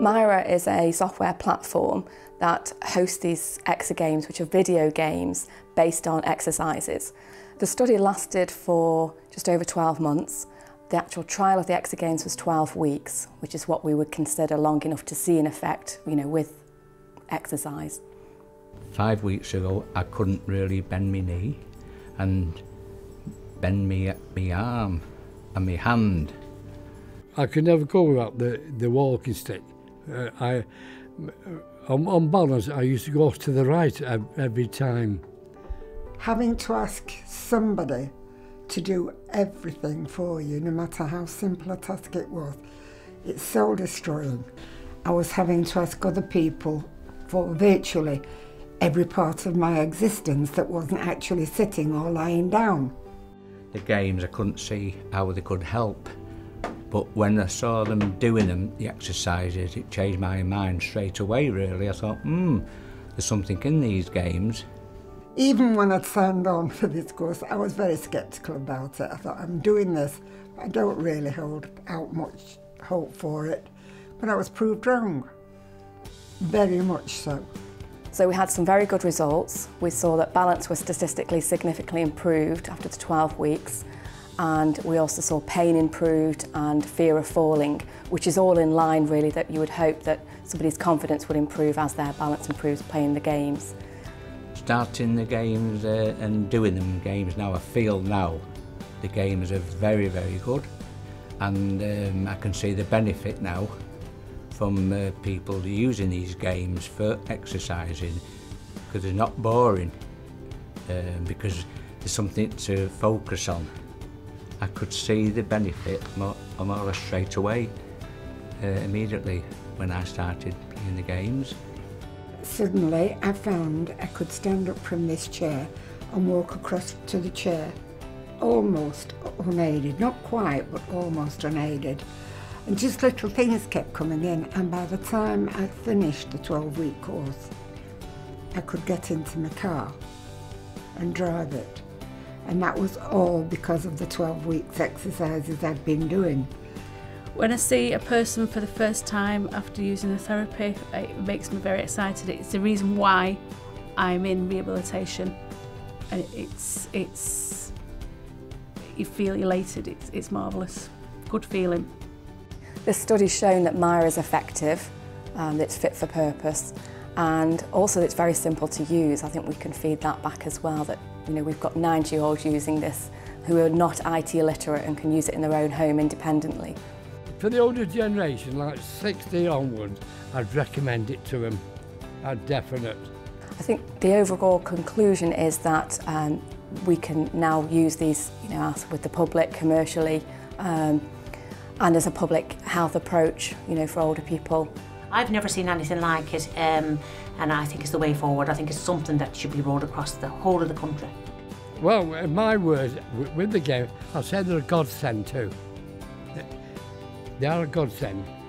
MIRA is a software platform that hosts these exergames, which are video games based on exercises. The study lasted for just over 12 months. The actual trial of the exergames was 12 weeks, which is what we would consider long enough to see an effect, with exercise. 5 weeks ago, I couldn't really bend my knee and bend my arm and my hand. I could never go without the walking stick. On balance, I used to go off to the right every time. Having to ask somebody to do everything for you, no matter how simple a task it was, it's soul destroying. I was having to ask other people for virtually every part of my existence that wasn't actually sitting or lying down. The games, I couldn't see how they could help. But when I saw them doing them, the exercises, it changed my mind straight away, really. I thought, there's something in these games. Even when I'd signed on for this course, I was very sceptical about it. I thought, I'm doing this, but I don't really hold out much hope for it. But I was proved wrong, very much so. So we had some very good results. We saw that balance was statistically significantly improved after the 12 weeks. And we also saw pain improved and fear of falling, which is all in line, really, that you would hope that somebody's confidence would improve as their balance improves playing the games. Starting the games and doing them games now, I feel now the games are very, very good. And I can see the benefit now from people using these games for exercising, because they're not boring, because there's something to focus on. I could see the benefit more or less straight away, immediately when I started playing the games. Suddenly I found I could stand up from this chair and walk across to the chair, almost unaided, not quite, but almost unaided. And just little things kept coming in, and by the time I finished the 12-week course, I could get into my car and drive it. And that was all because of the 12 weeks exercises I'd been doing. When I see a person for the first time after using the therapy, it makes me very excited. It's the reason why I'm in rehabilitation. And you feel elated, it's marvellous. Good feeling. This study's shown that MIRA is effective, that it's fit for purpose, and also it's very simple to use. I think we can feed that back as well, that we've got 9-year-olds using this who are not IT illiterate and can use it in their own home independently. For the older generation, like 60 onwards, I'd recommend it to them. I'd definite. I think the overall conclusion is that we can now use these with the public commercially and as a public health approach for older people. I've never seen anything like it, and I think it's the way forward. I think it's something that should be rolled across the whole of the country. Well, in my words, with the game, I'll say they're a godsend too. They are a godsend.